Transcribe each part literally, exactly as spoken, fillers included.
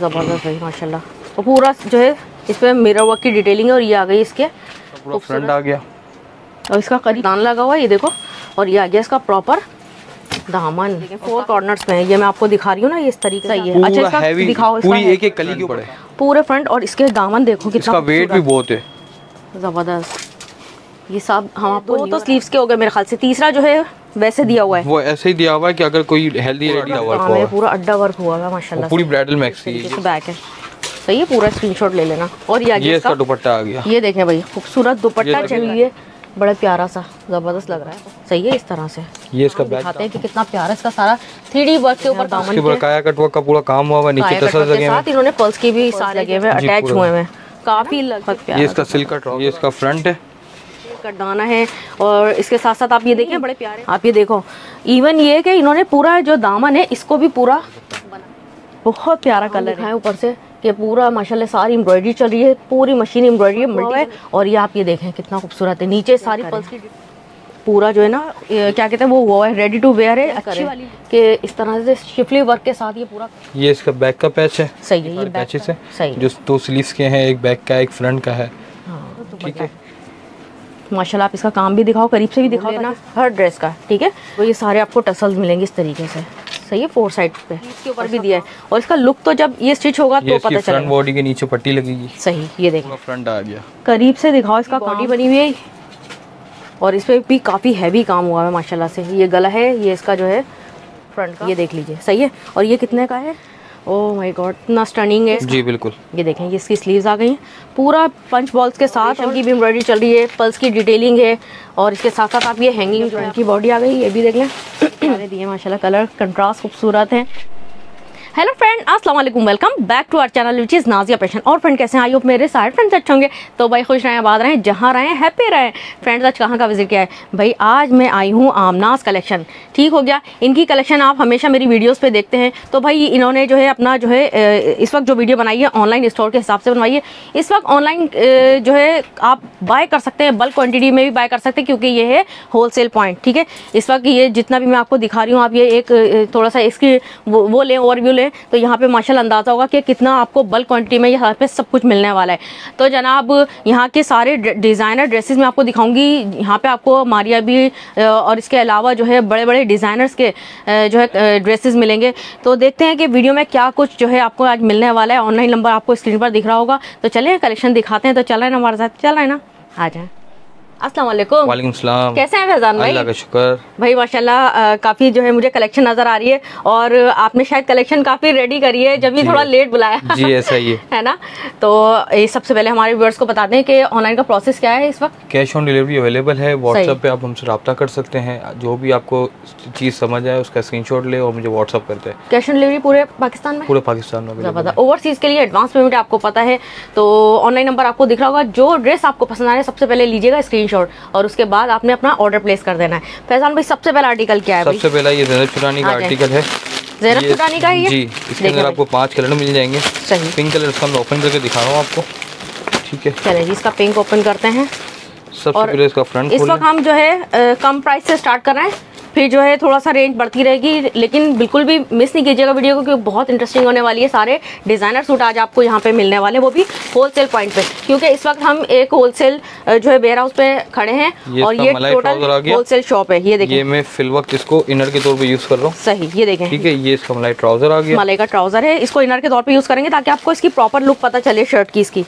ज़बरदस्त भाई माशाल्लाह। और पूरा जो है इसमें मिरर वर्क की डिटेलिंग है और ये आ गई इसके पूरा फ्रंट आ गया और इसका करीब दान लगा हुआ है ये देखो, और ये आ गया इसका प्रॉपर दामन। फोर कॉर्नर्स में ये मैं आपको दिखा रही हूँ ना, ये इस तरीके से ये अच्छा इसका दिखाओ पूरी एक एक कली के ऊपर है पूरे फ्रंट, और इसके दामन देखो कितना, इसका वेट भी बहुत है ज़बरदस्त। ये सब हम आपको तो स्लीव्स के हो गए मेरे ख्याल से, तीसरा जो है वैसे दिया हुआ है वो ऐसे ही दिया हुआ है कि अगर कोई हेल्दी रेडी हुआ है, पूरा अड्डा वर्क हुआ है माशाल्लाह, पूरी ब्राइडल मैक्सी है बैक है तो ये पूरा स्क्रीनशॉट ले लेना। और ये ये इसका दुपट्टा आ गया, ये देखें भाई खूबसूरत दुपट्टा चाहिए, बड़ा प्यारा सा जबरदस्त लग रहा है, सही है इस तरह से। ये इसका बैक दिखाते हैं कि कितना प्यारा इसका सारा थ्री डी वर्क के ऊपर दामन के काया कटवर्क का पूरा काम हुआ है, नीचे टसल्स लगे हैं साथ, इन्होंने पर्ल्स के भी साथ लगे हुए अटैच हुए हैं काफी लगभग। ये इसका सिल्क का टॉप, ये इसका फ्रंट है कटदाना है, और इसके साथ साथ आप ये देखें बड़े प्यारे, आप ये देखो इवन ये कि इन्होंने पूरा जो दामन है इसको भी पूरा बहुत प्यारा कलर है ऊपर से कि पूरा माशाल्लाह सारी एम्ब्रॉयडरी चल रही है, पूरी मशीन एम्ब्रॉयडरी है। और ये आप ये देखें कितना खूबसूरत है, नीचे सारी पल्स की पूरा जो है ना क्या कहते हैं वो वो है रेडी टू वेयर है अच्छी वाली कि इस तरह से शिफली वर्क के साथ ये पूरा। ये इसका बैक का पैच है सही है, ये पैचेस है सही, जो दो स्लीव्स के हैं, एक बैक का एक फ्रंट का है ठीक है माशाल्लाह। आप इसका काम भी दिखाओ करीब से भी दिखाओ ना हर ड्रेस का ठीक है, तो ये सारे आपको टसल्स मिलेंगे इस तरीके से सही है, फोर साइड पे इसके ऊपर भी दिया है। और इसका लुक तो जब ये स्टिच होगा तो पता चलेगा, फ्रंट बॉडी के नीचे पट्टी लगेगी सही, ये देखो फ्रंट आ गया, करीब से दिखाओ इसका बॉडी बनी हुई है और इस पर भी काफ़ी हैवी काम हुआ है माशाल्लाह से। ये गला है, ये इसका जो है फ्रंट का ये देख लीजिए सही है। और ये कितने का है, ओह माय गॉड इतना स्टनिंग है जी बिल्कुल। ये देखें ये इसकी स्लीव्स आ गई हैं पूरा पंच बॉल्स के साथ, उनकी भी एम्ब्रॉयडरी चल रही है, पल्स की डिटेलिंग है, और इसके साथ साथ आप ये हैंगिंग जो इनकी बॉडी आ गई ये भी देख लें सारे दिए माशाल्लाह, कलर कंट्रास्ट खूबसूरत है। हेलो फ्रेंड अस्सलाम वालेकुम, welcome back to our channel which is Nazia passion. और फ्रेंड कैसे हैं, आई होप मेरे सारे फ्रेंड्स अच्छे होंगे, तो भाई खुश रहें आबाद रहें जहाँ रहें हैप्पी रहें। फ्रेंड्स आज कहाँ का विजिट किया है भाई, आज मैं आई हूँ आमनास कलेक्शन ठीक हो गया, इनकी कलेक्शन आप हमेशा मेरी वीडियोस पे देखते हैं, तो भाई इन्होंने जो है अपना जो है इस वक्त जो वीडियो बनाई है ऑनलाइन स्टोर के हिसाब से बनवाई है। इस वक्त ऑनलाइन जो है आप बाय कर सकते हैं, बल्क क्वान्टिटी में भी बाय कर सकते हैं क्योंकि ये है होलसेल पॉइंट ठीक है। इस वक्त ये जितना भी मैं आपको दिखा रही हूँ आप ये एक थोड़ा सा इसकी वो लें ओवरव्यू लें तो यहाँ पे माशाल्लाह अंदाजा होगा कि कितना आपको बल्क क्वांटिटी में यहाँ पे सब कुछ मिलने वाला है। तो जनाब यहाँ के सारे डिज़ाइनर ड्रेसेस मैं आपको दिखाऊंगी, यहाँ पे आपको मारिया भी और इसके अलावा जो है बड़े बड़े डिज़ाइनर्स के जो है ड्रेसेस मिलेंगे। तो देखते हैं कि वीडियो में क्या कुछ जो है आपको आज मिलने वाला है, ऑनलाइन नंबर आपको स्क्रीन पर दिख रहा होगा, तो चलें कलेक्शन दिखाते हैं, तो चल रहे हैं हमारे साथ, चल रहे हैं ना आ जाए। अस्सलाम वालेकुम। वालेकुम सलाम। कैसे हैं फैजान भाई? अल्लाह का शुक्र भाई माशाल्लाह काफ़ी जो है मुझे कलेक्शन नज़र आ रही है, और आपने शायद कलेक्शन काफ़ी रेडी करी है जब भी थोड़ा लेट बुलाया जी ऐसा ही है, है ना। तो ये सबसे पहले हमारे व्यूअर्स को बता दें कि ऑनलाइन का प्रोसेस क्या है इस वक्त, कैश ऑन डिलीवरी अवेलेबल है, व्हाट्सएप पे आप हमसे रब्ता कर सकते हैं, जो भी आपको चीज़ समझ आए उसका स्क्रीन शॉट ले और मुझे व्हाट्सअप करते हैं। कैश ऑन डिलीवरी पूरे पाकिस्तान में पूरे पाकिस्तान में, ओवरसीज़ के लिए एडवांस पेमेंट आपको पता है, तो ऑनलाइन नंबर आपको दिख रहा होगा, जो ड्रेस आपको पसंद आ रहा है सबसे पहले लीजिएगा स्क्रीन शॉट और उसके बाद आपने अपना ऑर्डर प्लेस कर देना है। फैजान भाई सबसे पहला आर्टिकल क्या है? सबसे पहला ये ज़ैनत चुटानी का आर्टिकल है, ज़ैनत चुटानी का ये जी, इसके अंदर आपको पांच कलर मिल जाएंगे, पिंक कलर इसका मैं ओपन करके दिखा रहा हूं आपको ठीक है। चलिए जी इसका पिंक ओपन करते हैं, सबसे पहले इसका फ्रंट खोलें। इस वक्त हम जो है कम प्राइस से स्टार्ट कर रहे हैं, फिर जो है थोड़ा सा रेंज बढ़ती रहेगी, लेकिन बिल्कुल भी मिस नहीं कीजिएगा वीडियो को क्योंकि बहुत इंटरेस्टिंग होने वाली है। सारे डिज़ाइनर सूट आज आपको यहाँ पे मिलने वाले हैं, वो भी होलसेल पॉइंट पे, क्योंकि इस वक्त हम एक होलसेल जो है वेयर हाउस पे खड़े हैं ये और ये टोटल होलसेल शॉप है। ये देखिए मैं फिल वक्त इसको इनर के तौर पर यूज कर रहा हूँ सही, ये देखें ठीक है। ये इसका मलाई ट्राउजर आ गया, मलाई का ट्राउजर है, इसको इनर के तौर पर यूज करेंगे ताकि आपको इसकी प्रॉपर लुक पता चले शर्ट की इसकी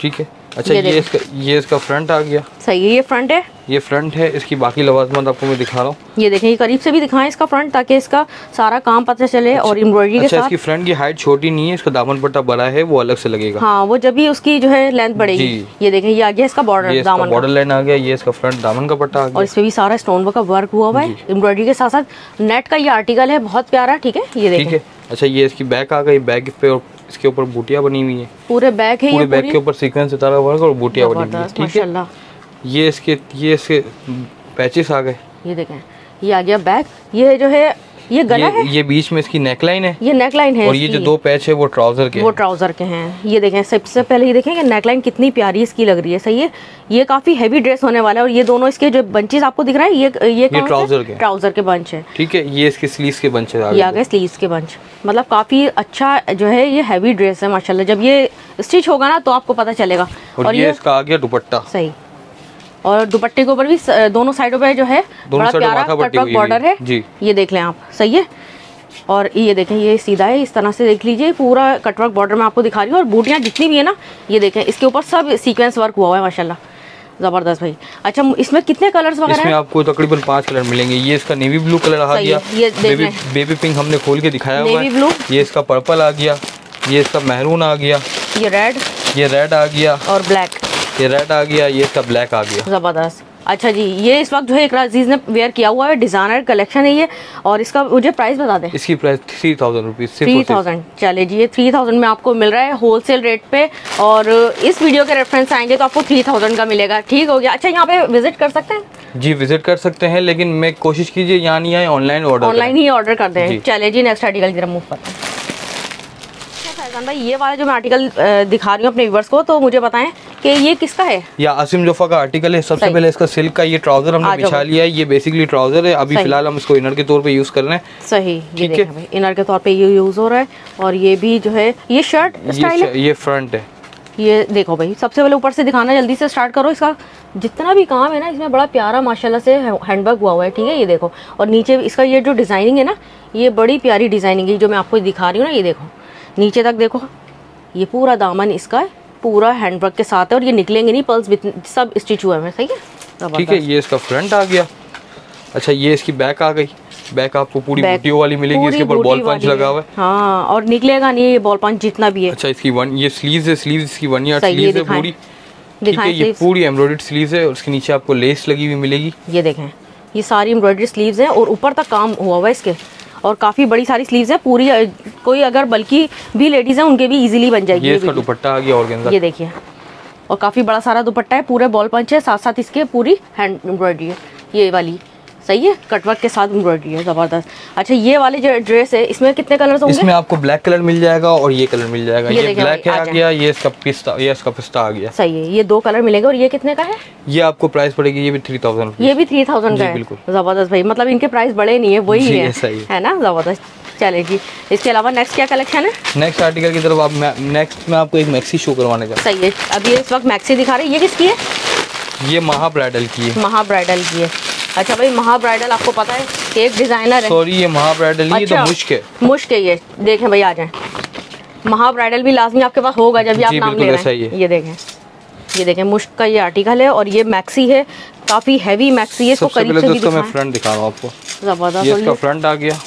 ठीक है। अच्छा ये इसका ये इसका फ्रंट आ गया सही है, ये फ्रंट है ये फ्रंट है इसकी बाकी लवाजमात आपको मैं दिखा रहा हूँ, ये देखें ये करीब से भी दिखाएं इसका फ्रंट ताकि इसका सारा काम पता चले। अच्छा, और एम्ब्रॉयडरी अच्छा, के साथ इसकी फ्रंट की हाइट छोटी नहीं है, इसका दामन पट्टा बड़ा है वो अलग से लगेगा हाँ, वो जब भी उसकी जो है लेंथ बढ़ेगी। ये देखें ये आ गया इसका बॉर्डर दामन बॉर्डर लाइन आ गया, ये इसका फ्रंट दामन का पट्टा आ गया और इसमें भी सारा स्टोन वर्क का वर्क हुआ हुआ है एम्ब्रॉयडरी के साथ साथ। नेट का ये आर्टिकल है बहुत प्यारा ठीक है, ये देखें अच्छा ये इसकी बैक आ गई, बैक पे इसके ऊपर बूटियां बनी हुई है, पूरे बैक है पूरे बैक के ऊपर सीक्वेंस सितारा वर्क और बूटियां बनी हुई है ठीक है। ये इसके ये इसके पैचेस आ गए, ये देखें ये आ गया बैक, ये जो है ये गला ये, है ये बीच में इसकी नेकलाइन है, ये नेकलाइन है और ये जो दो पैच है वो ट्राउजर के वो ट्राउजर के हैं। ये देखें सबसे पहले ये देखें कि नेकलाइन कितनी प्यारी इसकी लग रही है। सही है, ये काफी हैवी ड्रेस होने वाला है। और ये दोनों इसके जो बंचेस आपको दिख रहा है ये ये ट्राउजर के ट्राउजर के बंच है। ठीक है, ये इसके स्लीव्स के बंच है, ये आगे स्लीव्स के बंच, मतलब काफी अच्छा जो है ये हैवी ड्रेस है माशाल्लाह। जब ये स्टिच होगा ना तो आपको पता चलेगा। और ये इसका आगे दुपट्टा सही, और दुपट्टे के ऊपर भी दोनों साइडों पे जो है बड़ा प्यारा कटवर्क बॉर्डर है जी। ये देख लें आप, सही है। और ये देखें ये सीधा है, इस तरह से देख लीजिए पूरा कटवर्क बॉर्डर में आपको दिखा रही हूँ। और बूटियाँ जितनी भी है ना ये देखें इसके ऊपर सब सीक्वेंस वर्क हुआ है माशाल्लाह, जबरदस्त भाई। अच्छा, इसमें कितने कलर्स वगैरह हैं? इसमें आपको तकरीबन पांच कलर मिलेंगे। ये इसका नेवी ब्लू कलर आ गया, बेबी बेबी पिंक हमने खोल के दिखाया हुआ है। ये इसका पर्पल आ गया, ये इसका मैरून आ गया, ये रेड ये रेड आ गया और ब्लैक ये रेड आ गया, ये इसका ब्लैक आ गया, जबरदस्त। अच्छा जी, ये इस वक्त जो है इकरा अजीज ने वेयर किया हुआ है, डिजाइनर कलेक्शन है ये। और इसका मुझे प्राइस बता दें। इसकी price three thousand rupees three thousand चले जी, ये थ्री थाउजेंड में आपको मिल रहा है होलसेल रेट पे। और इस वीडियो के रेफरेंस आएंगे तो आपको थ्री थाउजेंड का मिलेगा। ठीक हो गया। अच्छा, यहाँ पे विजिट कर सकते हैं? जी विजिट कर सकते हैं, लेकिन मैं कोशिश कीजिए यहाँ नहीं आए, ऑनलाइन ऑर्डर ऑनलाइन ही ऑर्डर कर दें। चले जी, नेक्स्ट आर्टिकल की तरफ मूव करते हैं। भाई ये वाला जो मैं आर्टिकल दिखा रही हूँ अपने व्यूअर्स को, तो मुझे बताएं कि ये किसका है? या आसिम जोफा का आर्टिकल है। सबसे पहले इसका सिल्क का ये ट्राउजर हमने बिछा लिया है। ये बेसिकली ट्राउजर है, अभी फिलहाल हम इसको इनर के तौर पे यूज कर रहे हैं। सही, ये देखें भाई इनर के तौर पे ये यूज हो रहा है। और ये भी जो है ये शर्ट स्टाइल है, ये फ्रंट है। ये देखो भाई, सबसे पहले ऊपर से दिखाना, जल्दी से स्टार्ट करो। इसका जितना भी काम है ना इसमें बड़ा प्यारा माशाल्लाह से हैंडवर्क हुआ हुआ है। ठीक है, ये देखो। और नीचे इसका ये जो डिजाइनिंग है ना ये बड़ी प्यारी डिजाइनिंग है जो मैं आपको दिखा रही हूँ ना। ये देखो नीचे तक देखो, ये पूरा दामन इसका पूरा हैंडवर्क के साथ है। और ये निकलेंगे नहीं, पल्स सब स्टिच हुए हैं। सही है, ठीक है। ये इसका फ्रंट आ गया। अच्छा, ये इसकी बैक आ गई। बैक आपको पूरी बूटियों वाली मिलेगी, इसके ऊपर बॉल पंच लगा हुआ है। हाँ, और निकलेगा नहीं ये बॉल पंच जितना भी है। अच्छा, इसकी वन ये स्लीव्स है, स्लीव्स इसकी वन यार्ड स्लीव्स है पूरी। ठीक है, ये पूरी एम्ब्रॉयडर्ड स्लीव्स है और इसके नीचे आपको लेस लगी हुई मिलेगी। ये देखें ये सारी एम्ब्रॉयडर्ड स्लीव्स है और ऊपर तक काम हुआ हुआ है इसके। और काफ़ी बड़ी सारी स्लीव्स है पूरी, कोई अगर बल्कि भी लेडीज़ हैं उनके भी इजीली बन जाएगी। ये इसका दुपट्टा आ गया ऑर्गेन्जा, ये देखिए। और काफ़ी बड़ा सारा दुपट्टा है, पूरे बॉल पंच है, साथ साथ इसके पूरी हैंड एम्ब्रॉयडरी है ये वाली। सही है, कटवर्क के साथ एम्ब्रॉयडरी है, ज़बरदस्त। अच्छा, ये वाले जो ड्रेस है इसमें कितने कलर्स होंगे? इसमें आपको ब्लैक कलर मिल जाएगा और ये कलर मिल जाएगा। ये, ये ब्लैक आ गया, ये इसका पिस्ता ये इसका पिस्ता आ गया। सही है, ये दो कलर मिलेगा। और ये कितने का है? ये आपको प्राइस पड़ेगी, ये भी थ्री थाउजेंड ये भी थ्री थाउजेंड का है। बिल्कुल ज़बरदस्त भाई, मतलब इनके प्राइस बड़े नहीं है, वही है ना, ज़बरदस्त। चलेगी। इसके अलावा नेक्स्ट क्या कलेक्शन है? नेक्स्ट आर्टिकल की तरफ आप नेक्स्ट में आपको एक मैक्सी शो करवाने का। सही है, अभी इस वक्त मैक्सी दिखा रही है। ये किसकी है? ये महा ब्राइडल की है। महा ब्राइडल की है। अच्छा भाई, महा ब्राइडल आपको पता है एक डिजाइनर है। सॉरी, ये महा ब्राइडल नहीं, ये तो मुश्क है। मुश्क है ये, देखें भाई आ जाए। महा ब्राइडल भी लाजमी आपके पास होगा जब भी आप नाम ले रहे हैं। ये देखें ये देखें मुश्क का ये आर्टिकल है और ये मैक्सी है, काफी हैवी मैक्सी है। इसको करीब से दिखाएं, फ्रंट दिखा रहा हूं आपको, जबरदस्त। ये इसका फ्रंट आ गया।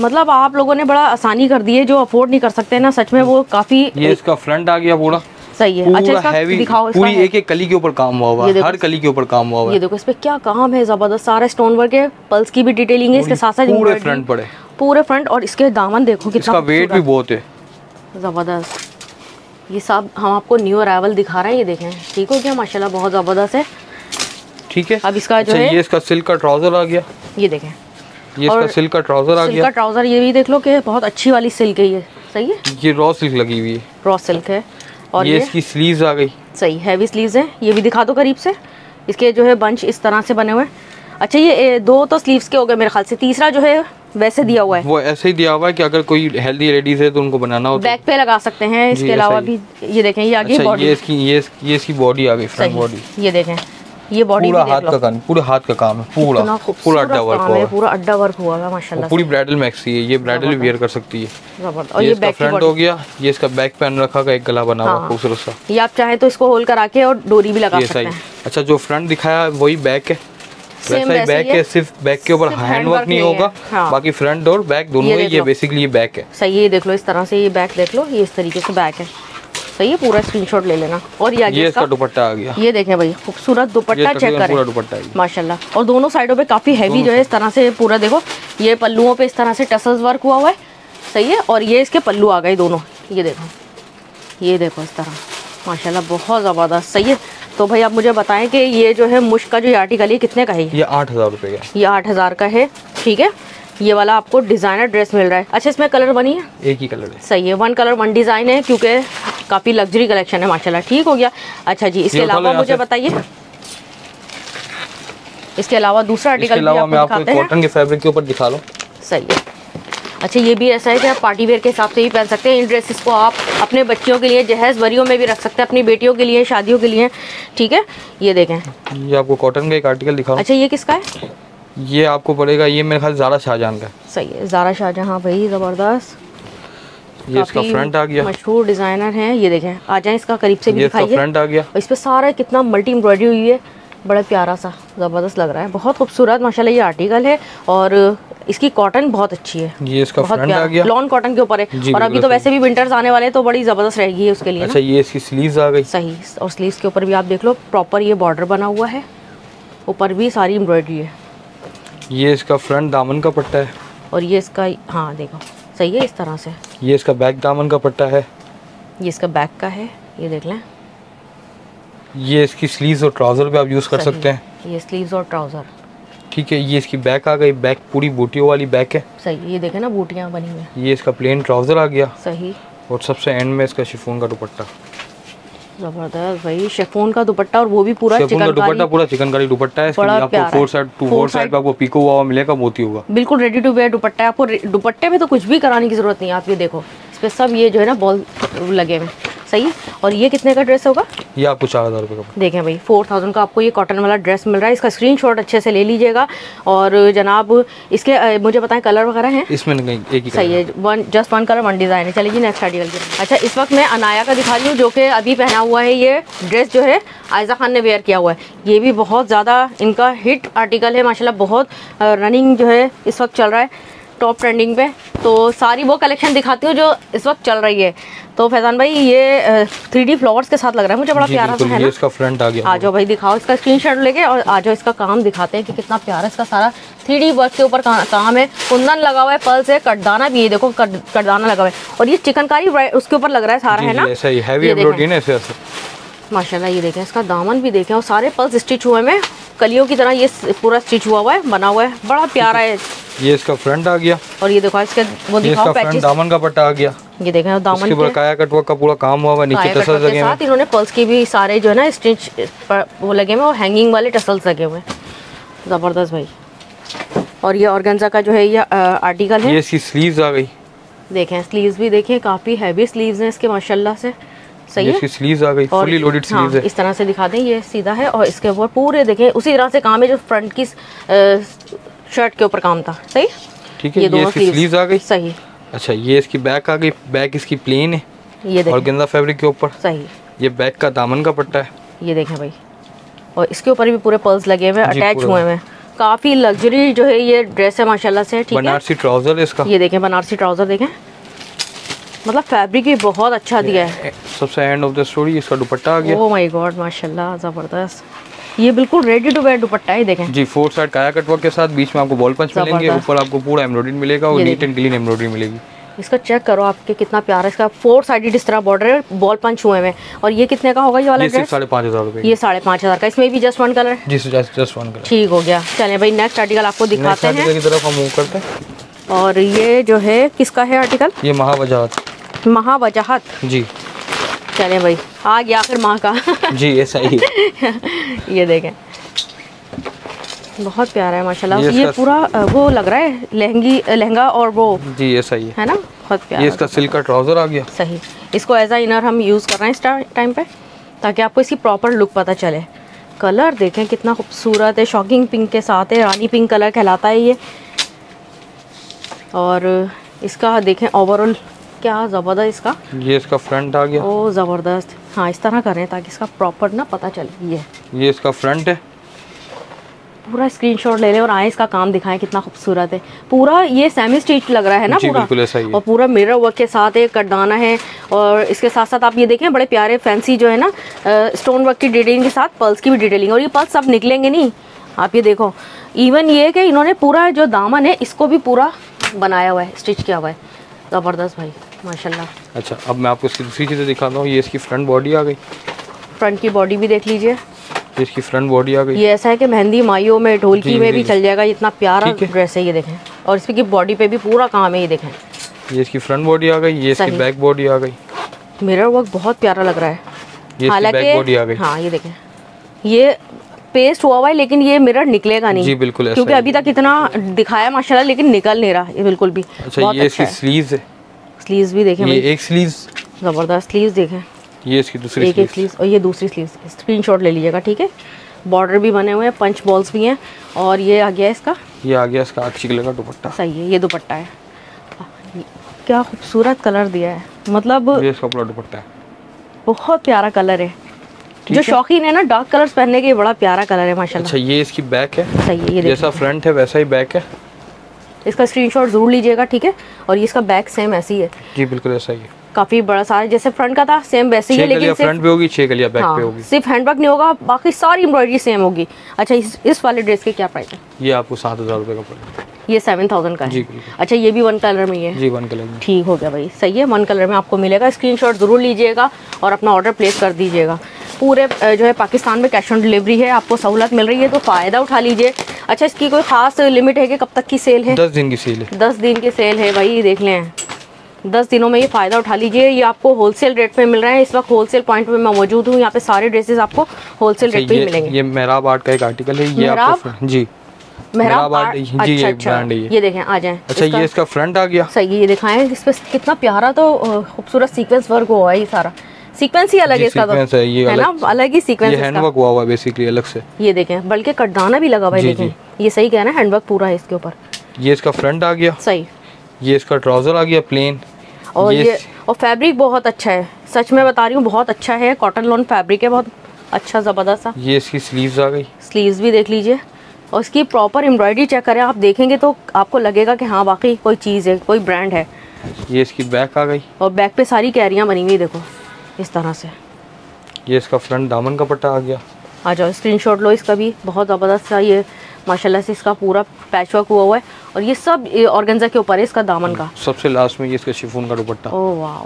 मतलब आप लोगों ने बड़ा आसानी कर दी है, जो अफोर्ड नहीं कर सकते ना सच में वो काफी। ये इसका फ्रंट आ गया पूरा। सही है। अच्छा, इसका दिखाओ, इसका पूरी एक एक कली के ऊपर काम हुआ हुआ है, हर कली के ऊपर काम हुआ हुआ है। ये देखो इस पे क्या काम है, जबरदस्त। सारा स्टोन वर्क है, पल्स की भी डिटेलिंग है इसके साथ साथ, पूरे फ्रंट पड़े पूरे फ्रंट। और इसके दामन देखो कितना, इसका वेट भी बहुत है, जबरदस्त। ये सब हम आपको न्यू अराइवल दिखा रहे हैं। ये देखें, ठीक हो गया माशाल्लाह, बहुत जबरदस्त है। ठीक है, अब इसका जो है ये इसका सिल्क का ट्राउजर आ गया। ये देखें ये इसका सिल्क का ट्राउजर आ गया। सिल्क का ट्राउजर ये भी देख लो कि बहुत अच्छी वाली सिल्क है ये। सही है, ये रॉ सिल्क लगी हुई है, रॉ सिल्क है। और ये, ये इसकी स्लीव्स आ गई। सही, हैवी स्लीव्स हैं। ये भी दिखा दो करीब से, इसके जो है बंच इस तरह से बने हुए हैं। अच्छा, ये दो तो स्लीव्स के हो गए मेरे ख्याल से, तीसरा जो है वैसे दिया हुआ है, वो ऐसे ही दिया हुआ है कि अगर कोई हेल्दी लेडीज है तो उनको बनाना हो तो बैक पे लगा सकते हैं। इसके अलावा भी ये देखें ये आगे बॉडी, ये इसकी ये ये इसकी बॉडी आ गई, फ्रंट बॉडी। ये देखें ये बॉडी पूरा हाथ का काम, पूरा हाथ का काम है, पूरा पूरा अड्डा वर्क हुआ है, पूरा अड्डा वर्क हुआ है माशाल्लाह। पूरी ब्राइडल मैक्सी है, ये ब्राइडल भी वेयर कर सकती है, जबरदस्त। और ये बैक फ्रंट हो गया, ये इसका बैक पैन रखा का, एक गला बना हुआ खूबसूरत सा। ये आप चाहे तो इसको होल करा के और डोरी भी लगा सकते हैं। अच्छा, जो फ्रंट दिखाया वही बैक है, वैसा ही बैक है, सिर्फ बैक के ऊपर हैंडवर्क नहीं होगा, बाकी फ्रंट और बैक दोनों है। ये बेसिकली ये बैक है। सही है, ये देख लो इस तरह से, ये बैक देख लो, ये इस तरीके से बैक है। सही है, पूरा स्क्रीनशॉट ले लेना। और ये, ये इसका दुपट्टा आ गया। ये देखें भाई, खूबसूरत दुपट्टा चेक करें, पूरा दुपट्टा माशाल्लाह। और दोनों साइडों पे काफी हैवी जो है इस तरह से पूरा देखो, ये पल्लुओं पे इस तरह से टसल्स वर्क हुआ हुआ है। सही है, और ये इसके पल्लू आ गए दोनों, ये देखो ये देखो इस तरह माशाल्लाह, बहुत ज़बरदस्त। सही है, तो भाई आप मुझे बताएं कि ये जो है मुश्क का जो आर्टिकल है कितने का है? ये आठ हज़ार रुपये का, ये आठ हज़ार का है। ठीक है, ये वाला आपको डिजाइनर ड्रेस मिल रहा है। अच्छा, इसमें कलर बनी है, एक ही कलर है, सही है, वन कलर वन डिजाइन है, क्योंकि काफी लग्जरी कलेक्शन है माशाल्लाह। ठीक हो गया। अच्छा जी, इसके अलावा मुझे बताइए, इसके अलावा दूसरा आर्टिकल भी आपको दिखाते हैं। कॉटन के फैब्रिक के ऊपर दिखा लो, सही है। अच्छा, ये भी ऐसा है कि आप पार्टी वेयर के हिसाब से ही पहन सकते हैं। इन ड्रेसेस को आप अपने बच्चियों के लिए जहेज वरियों में भी रख सकते हैं, अपनी बेटियों के लिए, शादियों के लिए। ठीक है, ये देखें, ये आपको कॉटन का एक आर्टिकल दिखाओ। अच्छा, ये किसका है? ये आपको पड़ेगा, ये मेरे ख्याल ज़ारा शाहजान का, सही है, ज़ारा शाहजहां, भाई जबरदस्त। ये इसका फ्रंट आ गया, मशहूर डिजाइनर हैं। ये देखें, आ जाए इसका करीब से भी दिखाइए। फ्रंट आ गया, इस पर सारा कितना मल्टी एम्ब्रॉयडरी हुई है, बड़ा प्यारा सा ज़बरदस्त लग रहा है, बहुत खूबसूरत माशाल्लाह। ये आर्टिकल है और इसकी कॉटन बहुत अच्छी है। ये इसका फ्रंट आ गया, लॉन कॉटन के ऊपर है, और अभी तो वैसे भी विंटर्स आने वाले हैं तो बड़ी ज़बरदस्त रहेगी उसके लिए। अच्छा, ये इसकी स्लीव्स आ गई, सही, और स्लीव्स के ऊपर भी आप देख लो, प्रॉपर ये बॉर्डर बना हुआ है, ऊपर भी सारी एम्ब्रॉयडरी है। ये इसका फ्रंट दामन का पट्टा है, और ये इसका, हाँ देखो, सही है, इस तरह से। ये इसका बैक दामन का पट्टा है, ये इसका बैक का है, ये देख लें। ये इसकी स्लीव्स और ट्राउज़र पे आप यूज़ कर सकते हैं, ये स्लीव्स और ट्राउज़र, ठीक है। ये इसकी बैक आ गई, बैक पूरी बूटियों वाली बैक है, सही, ये देखें ना बूटियाँ बनी हुई हैं। ये इसका प्लेन ट्राउज़र आ गया, सही, और सबसे एंड में इसका शिफॉन का दुपट्टा, जबरदस्त भाई, शेफोन का दुपट्टा, और वो भी पूरा चिकनकारी, पूरा चिकनकारी दुपट्टा है। इसमें आपको four side two four side पे आपको पीको हुआ मिलेगा, मोती होगा, बिल्कुल रेडी टू वेयर दुपट्टा है। आपको दुपट्टे में तो कुछ भी कराने की जरूरत नहीं है। आप ये देखो, इस पे सब ये जो है ना बॉल लगे हुए, सही। और ये कितने का ड्रेस होगा? ये आपको चार हज़ार रुपये का। देखें भाई, फोर थाउजेंड का आपको ये कॉटन वाला ड्रेस मिल रहा है। इसका स्क्रीनशॉट अच्छे से ले लीजिएगा। और जनाब, इसके मुझे बताएं कलर वगैरह हैं इसमें? एक ही, सही है, one just one colour one design है। चलिए जी, नेक्स्ट आर्टिकल की। अच्छा, इस वक्त मैं अनाया का दिखा रही हूँ, जो कि अभी पहना हुआ है। ये ड्रेस जो है आयज़ा खान ने वेयर किया हुआ है। ये भी बहुत ज़्यादा इनका हिट आर्टिकल है माशाल्लाह, बहुत रनिंग जो है इस वक्त चल रहा है टॉप ट्रेंडिंग पे। तो सारी वो कलेक्शन दिखाती हूँ जो इस वक्त चल रही है। तो फैजान भाई, ये थ्री डी फ्लावर्स के साथ लग रहा है मुझे, बड़ा प्यारा सा है ना। इसका फ्रंट आ गया, आ जाओ भाई, दिखाओ इसका स्क्रीनशॉट लेके, और आ जाओ इसका काम दिखाते हैं कि कितना प्यारा इसका सारा थ्री डी वर्क के ऊपर काम है। कुंदन लगा हुआ है, पर्ल्स है, कटदाना भी, ये देखो कटदाना लगा हुआ है, और ये चिकनकारी उसके ऊपर लग रहा है सारा, है ना, हैवी माशाल्लाह। ये देखें, इसका दामन भी देखें, और सारे पल्स स्टिच हुए में कलियों की तरह ये पूरा स्टिच हुआ हुआ है, बना हुआ है, बड़ा प्यारा है। ये इसका फ्रंट आ गया, और ये देखो इसका वो दिखाओ पैचेस, दामन का पट्टा आ गया, ये देखें दामन के ऊपर काया कटवर्क का पूरा काम हुआ हुआ है। नीचे टसल्स लगे हैं, साथ इन्होंने पल्स के भी सारे जो है ना स्टिच वो लगे हैं, और हैंगिंग वाले टसल्स लगे हुए हैं, जबरदस्त भाई। और ये ऑर्गेन्जा का जो है ये आर्टिकल है। ये इसकी स्लीव्स आ गई, देखें स्लीव्स भी देखें, काफी हैवी स्लीव्स हैं इसके माशाल्लाह से, सही है। इसकी स्लीव्स आ गई, फुली लोडेड स्लीव्स है, इस तरह से दिखा दें, ये सीधा है, और इसके ऊपर पूरे देखें उसी तरह से काम है जो फ्रंट की शर्ट के ऊपर काम था, सही, ठीक है। ये, ये दोनों स्लीव्स आ गई, सही। अच्छा, ये इसकी बैक आ गई, बैक इसकी प्लेन है, ये देखें, ऑर्गेन्जा फैब्रिक के ऊपर, सही। ये बैक का दामन का पट्टा है, ये देखें भाई, और इसके ऊपर भी पूरे पर्ल्स लगे हुए हैं, अटैच हुए हैं, काफी लग्जरी जो है ये ड्रेस है माशाल्लाह से, ठीक है। बनारसी ट्राउजर है इसका, ये देखें बनारसी ट्राउजर देखें, मतलब फैब्रिक भी बहुत अच्छा दिया है। सबसे एंड ऑफ द स्टोरी इसका दुपट्टा आ गया, ओह माय गॉड माशाल्लाह जबरदस्त, ये बिल्कुल रेडी टू वेयर दुपट्टा है, देखें जी, फोर साइड काया कटवर्क के साथ, बीच में आपको बॉल पंच मिलेंगे, ऊपर आपको पूरा एम्ब्रॉयडरी मिलेगा, और नीट एंड क्लीन एम्ब्रॉयडरी मिलेगी। इसका चेक करो आपके, कितना प्यारा इसका फोर साइडेड इस तरह बॉर्डर बॉल पंच हुए हैं। और ये कितने का होगा ये वाला ड्रेस? साढ़े पाँच हज़ार रुपये, ये साढ़े पाँच हज़ार का, इसमें भी जस्ट वन कलर, जी जस्ट वन कलर, ठीक हो गया। चलें भाई, नेक्स्ट आर्टिकल आपको दिखाते हैं, तरफ हम मूव करते हैं। और ये जो है किसका है आर्टिकल? ये महा वजाहत, महा वजाहत जी। चले भाई, आ गया फिर माँ का जी, ऐसा ही ये देखें, बहुत प्यारा है माशाल्लाह। ये, ये पूरा वो लग रहा है लहंगी, लहंगा, और वो जी ऐसा ही है, है ना, बहुत प्यारा। ये इसका सिल्क का ट्राउजर आ गया, सही। इसको एज आ इनर हम यूज़ कर रहे हैं इस टाइम पे, ताकि आपको इसकी प्रॉपर लुक पता चले। कलर देखें कितना खूबसूरत है, शॉकिंग पिंक के साथ है, रानी पिंक कलर कहलाता है ये। और इसका देखें ओवरऑल क्या ज़बरदस्त इसका, ये इसका फ्रंट आ गया, ओ ज़बरदस्त, हाँ इस तरह करें ताकि इसका प्रॉपर ना पता चले। ये ये इसका फ्रंट है, पूरा स्क्रीनशॉट ले लें और आए इसका काम दिखाएं, कितना खूबसूरत है पूरा। ये सेमी स्टिच लग रहा है ना पूरा, और पूरा मिरर वर्क के साथ एक कटदाना है, और इसके साथ साथ आप ये देखें बड़े प्यारे फैंसी जो है ना स्टोन वर्क की डिटेलिंग के साथ पल्स की भी डिटेलिंग, और ये पल्स सब निकलेंगे नहीं, आप ये देखो। इवन ये कि इन्होंने पूरा जो दामन है इसको भी पूरा बनाया हुआ है, स्टिच किया हुआ है, ज़बरदस्त भाई माशाल्लाह। अच्छा, अब मैं आपको इसकी दूसरी चीज़ें दिखाता हूँ। ये इसकी फ्रंट बॉडी आ गई, फ्रंट की बॉडी भी देख लीजिए, इसकी फ्रंट बॉडी आ गई। ये ऐसा है कि मेहंदी माइयों में ढोलकी में भी चल जाएगा, इतना प्यारा ड्रेस है ये देखें। और इसकी बॉडी पे भी पूरा काम है ये देखें। ये इसकी फ्रंट बॉडी आ गई, ये इसकी बैक बॉडी आ गई। मिरर वर्क बहुत प्यारा लग रहा है, हालांकि हाँ ये देखें ये पेस्ट हुआ हुआ है लेकिन ये मिरर निकलेगा नहीं जी, बिल्कुल क्योंकि अभी तक इतना दिखाया माशाल्लाह लेकिन निकल नहीं रहा ये बिल्कुल भी। अच्छा ये इसकी स्लीव्स है, स्लीव्स भी देखें, ये एक स्लीव्स जबरदस्त स्लीव्स देखें, ये इसकी दूसरी एक स्लीव्स और ये दूसरी स्लीव्स। स्क्रीनशॉट ले लीजिएगा ठीक है। बॉर्डर भी बने हुए हैं, पंच बॉल्स भी हैं और ये आ गया इसका, ये आ गया इसका अच्छी कलर का दुपट्टा। सही है ये दुपट्टा है, क्या खूबसूरत कलर दिया है, मतलब ये इसका पूरा दुपट्टा है, बहुत प्यारा कलर है। जो शौकीन है ना डार्क कलर्स पहनने के, बड़ा प्यारा कलर है माशाल्लाह। अच्छा ये इसकी बैक है, सही है ये जैसा फ्रंट है वैसा ही बैक है, इसका स्क्रीनशॉट जरूर लीजिएगा ठीक है। और ये इसका बैक सेम ऐसी है जी, बिल्कुल ऐसा ही है, काफी बड़ा सारा जैसे फ्रंट का था सेम वैसे ही है, लेकिन फ्रंट पे होगी छह गलियां, बैक पे होगी, सिर्फ हैंडवर्क नहीं होगा, बाकी सारी एम्ब्रॉयडरी सेम होगी। अच्छा इस इस वाले ड्रेस के क्या प्राइस है? ये आपको सात हजार रुपए का पड़ेगा, ये सेवन थाउजेंड का है। अच्छा ये भी वन कलर में है जी, वन कलर में, ठीक हो गया भाई सही है, वन कलर में आपको मिलेगा। स्क्रीनशॉट जरूर लीजिएगा और अपना ऑर्डर प्लेस कर दीजिएगा। पूरे जो है पाकिस्तान में कैश ऑन डिलीवरी है, आपको सहूलत मिल रही है तो फ़ायदा उठा लीजिए। अच्छा इसकी कोई ख़ास लिमिट है कि कब तक की सेल है? दस दिन की सेल है, दस दिन की सेल है भाई, देख लें दस दिनों में ये फ़ायदा उठा लीजिए। ये आपको होलसेल रेट पे मिल रहा है, इस वक्त होलसेल पॉइंट पे मैं मौजूद हूँ, यहाँ पे सारे ड्रेसेस आपको होलसेल रेट पे मिलेंगे। ये मेहराब आर्ट का एक आर्टिकल है ये आपको जी, मेहराब आर्ट जी ये ब्रांड है, ये देखें आ जाए। अच्छा ये इसका फ्रंट आ गया, सही ये दिखाएं इस पर कितना प्यारा तो खूबसूरत सीक्वेंस वर्क हुआ है, ये सारा सीक्वेंस ही अलग है इसका, तो है ना अलग ही सीक्वेंस, हैंडवर्क हुआ हुआ है बेसिकली अलग से ये देखें, बल्कि कटदाना भी लगा हुआ है देखें, ये सही कह रहे हैं हैंडवर्क पूरा है इसके ऊपर। ये इसका फ्रंट आ गया सही, ये इसका ट्राउजर आ गया प्लेन, और ये, ये और फैब्रिक बहुत अच्छा है, सच में बता रही हूँ बहुत अच्छा है, कॉटन लॉन फैब्रिक है बहुत अच्छा जबरदस्त। ये इसकी स्लीव्स आ गई, स्लीव्स भी देख लीजिए और इसकी प्रॉपर एम्ब्रॉयडरी चेक करें, आप देखेंगे तो आपको लगेगा कि हाँ वाकई कोई चीज़ है, कोई ब्रांड है। ये इसकी बैक आ गई और बैक पे सारी कैरियाँ बनी हुई देखो इस तरह से। ये इसका फ्रंट दामन का पट्टा आ गया, आ जाओ स्क्रीनशॉट लो इसका भी, बहुत ज़बरदस्त सा ये माशाल्लाह से इसका पूरा पैचवर्क हुआ हुआ है और ये सब ऑर्गेन्जा के ऊपर है इसका दामन का। सबसे लास्ट में ये इसका शिफॉन का दुपट्टा, ओह वाह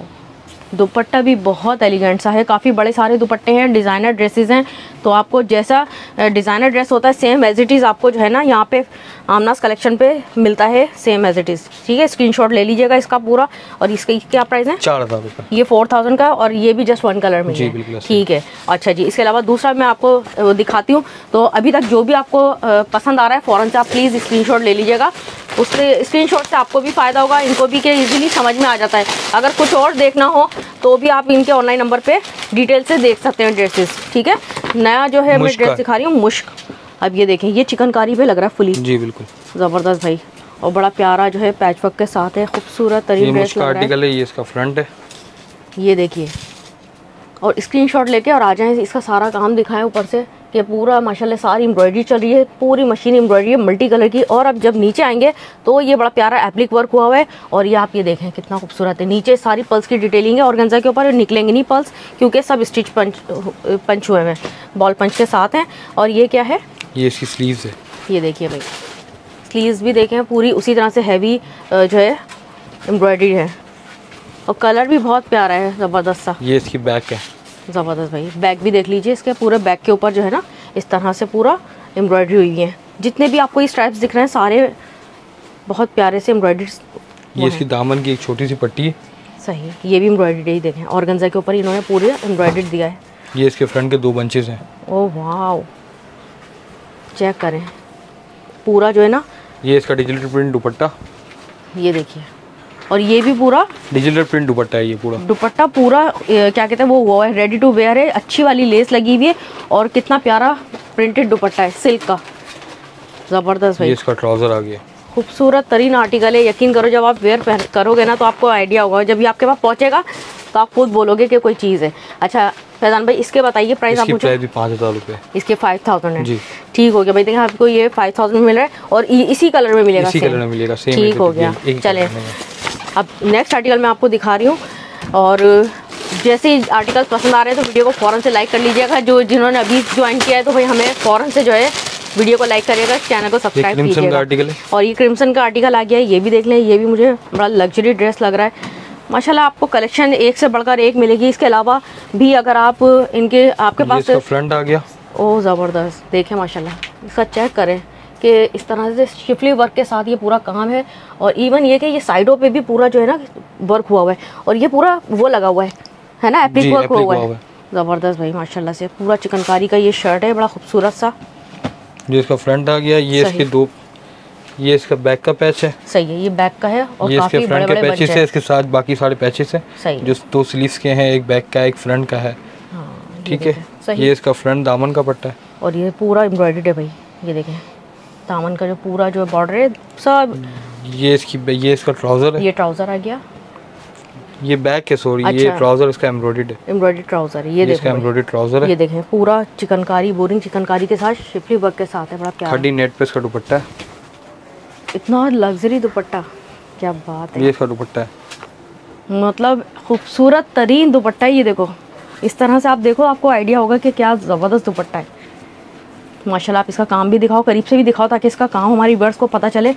दुपट्टा भी बहुत एलिगेंट सा है, काफ़ी बड़े सारे दुपट्टे हैं, डिज़ाइनर ड्रेसेस हैं, तो आपको जैसा डिज़ाइनर ड्रेस होता है सेम एज इट इज़ आपको जो है ना यहाँ पे आमनास कलेक्शन पे मिलता है सेम एज इट इज़ ठीक है। स्क्रीनशॉट ले लीजिएगा इसका पूरा। और इसका क्या प्राइस है? चार हज़ार रुपये। ये फोर थाउजेंड का और ये भी जस्ट वन कलर में है ठीक है। अच्छा जी इसके अलावा दूसरा मैं आपको दिखाती हूँ, तो अभी तक जो भी आपको पसंद आ रहा है फ़ौरन से आप प्लीज़ स्क्रीनशॉट ले लीजिएगा, उससे स्क्रीनशॉट से आपको भी फ़ायदा होगा, इनको भी के ईजिली समझ में आ जाता है। अगर कुछ और देखना हो तो भी आप इनके ऑनलाइन नंबर पर डिटेल से देख सकते हैं ड्रेसेस ठीक है। नया जो है मैं ड्रेस दिखा रही हूँ मुश्क। अब ये देखें ये चिकनकारी पे लग रहा है फुली जी, बिल्कुल ज़बरदस्त भाई, और बड़ा प्यारा जो है पैचवर्क के साथ है, खूबसूरत तरीके ड्रेस लग रहा है। ये इसका फ्रंट है ये देखिए, और स्क्रीनशॉट लेके और आ जाएं, इसका सारा काम दिखाएं ऊपर से कि पूरा माशाल्लाह सारी एम्ब्रॉयडरी चल रही है, पूरी मशीन एम्ब्रॉयडरी है मल्टी कलर की। और अब जब नीचे आएंगे तो ये बड़ा प्यारा एप्लिक वर्क हुआ हुआ है और ये आप ये देखें कितना खूबसूरत है। नीचे सारी पल्स की डिटेलिंग है, ऑर्गेन्जा के ऊपर निकलेंगे नहीं पल्स क्योंकि सब स्टिच पंच पंच हुए हैं, बॉल पंच के साथ हैं। और ये क्या है? ये इसकी स्लीव्स है, ये देखिए भाई स्लीव्स भी देखें पूरी उसी तरह से हैवी जो है एम्ब्रॉयडरी है और कलर भी बहुत प्यारा है ज़बरदस्त सा। ये इसकी बैक है ज़बरदस्त भाई, बैक भी देख लीजिए इसके, पूरे बैक के ऊपर जो है ना इस तरह से पूरा एम्ब्रॉयडरी हुई है, जितने भी आपको ये स्ट्राइप्स दिख रहे हैं सारे बहुत प्यारे से एम्ब्रॉयडरी। ये इसकी दामन की एक छोटी सी पट्टी है, सही ये भी एम्ब्रॉयडरी ही देखें, ऑर्गेन्जा के ऊपर इन्होंने पूरे एम्ब्रॉयडरी दिया है। ये इसके फ्रंट के दो बंचेज हैं, ओह वाओ चेक करें पूरा जो है ना। ये इसका डिजिटल प्रिंट दुपट्टा, ये देखिए, और ये भी पूरा डिजिटल प्रिंट दुपट्टा है, ये पूरा दुपट्टा पूरा ए, क्या कहते हैं वो हुआ है, रेडी टू वेयर है, अच्छी वाली लेस लगी हुई है और कितना प्यारा प्रिंटेड दुपट्टा है सिल्क का ज़बरदस्त भाई। ये इसका ट्राउज़र आ गया, खूबसूरत तरीन आर्टिकल है, यकीन करो जब आप वेयर पहन करोगे ना तो आपको आइडिया होगा, जब ये आपके पास पहुँचेगा तो आप खुद बोलोगे कि कोई चीज़ है। अच्छा फैजान भाई इसके बताइए प्राइस? आप मुझे पाँच हज़ार रुपये, इसके फाइव थाउजेंड है ठीक हो गया भाई। देखिए आपको ये फाइव थाउजेंड में मिल रहा है और इसी कलर में मिलेगा, इसी कलर में मिलेगा ठीक हो गया। चले अब नेक्स्ट आर्टिकल मैं आपको दिखा रही हूँ, और जैसे ही आर्टिकल पसंद आ रहे हैं तो वीडियो को फ़ौरन से लाइक कर लीजिएगा। जो जिन्होंने अभी ज्वाइन किया है तो भाई हमें फ़ौरन से जो है वीडियो को लाइक करिएगा, चैनल को सब्सक्राइब कीजिएगा। और ये क्रिम्सन का आर्टिकल आ गया है, ये भी देख लें, ये भी मुझे बड़ा लग्जरी ड्रेस लग रहा है माशाल्लाह। आपको कलेक्शन एक से बढ़कर एक मिलेगी। इसके अलावा भी अगर आप इनके आपके पास फ्रंट आ गया ओ ज़बरदस्त, देखें माशाल्लाह। इसका चेक करें कि इस तरह से शिफली वर्क के साथ ये पूरा काम है, और इवन ये कि ये साइडों पे भी पूरा जो है ना वर्क हुआ हुआ है, और ये पूरा वो लगा हुआ है है ना, एप्लिक वर्क हुआ हुआ है। ज़बरदस्त भाई माशाल्लाह से, पूरा चिकनकारी का ये शर्ट है, बड़ा खूबसूरत सा। ये इसका फ्रंट आ गया, ये इसकी दो, ये इसका बैक का पैच है। सही है, ये बैक का है, और ये काफी बड़े बड़े पैचेस है इसके साथ, बाकी सारे पैचेस हैं जो दो स्लीव्स के हैं, एक बैक का एक फ्रंट का है। ठीक है, ये इसका फ्रंट दामन का पट्टा है, और ये पूरा एम्ब्रॉयडर्ड है भाई, ये देखें दामन का जो पूरा जो बॉर्डर है सब। ये इसकी ये इसका ट्राउजर है, ये ट्राउजर आ गया, ये बैक है, सॉरी ये ट्राउजर इसका एम्ब्रॉयडर्ड है, एम्ब्रॉयडर्ड ट्राउजर है, ये देखें इसका एम्ब्रॉयडर्ड ट्राउजर है। ये देखें पूरा चिकनकारी, बोरिंग चिकनकारी के साथ शिफली वर्क के साथ है, बड़ा प्यारा। खड्डी नेट पे इसका दुपट्टा है, इतना लग्जरी दुपट्टा, क्या बात है। ये इसका दुपट्टा है, मतलब खूबसूरत तरीन दुपट्टा है। ये देखो इस तरह से, आप देखो आपको आइडिया होगा कि क्या ज़बरदस्त दुपट्टा है माशाल्लाह। आप इसका काम भी दिखाओ, करीब से भी दिखाओ, ताकि इसका काम हमारी व्यूअर्स को पता चले।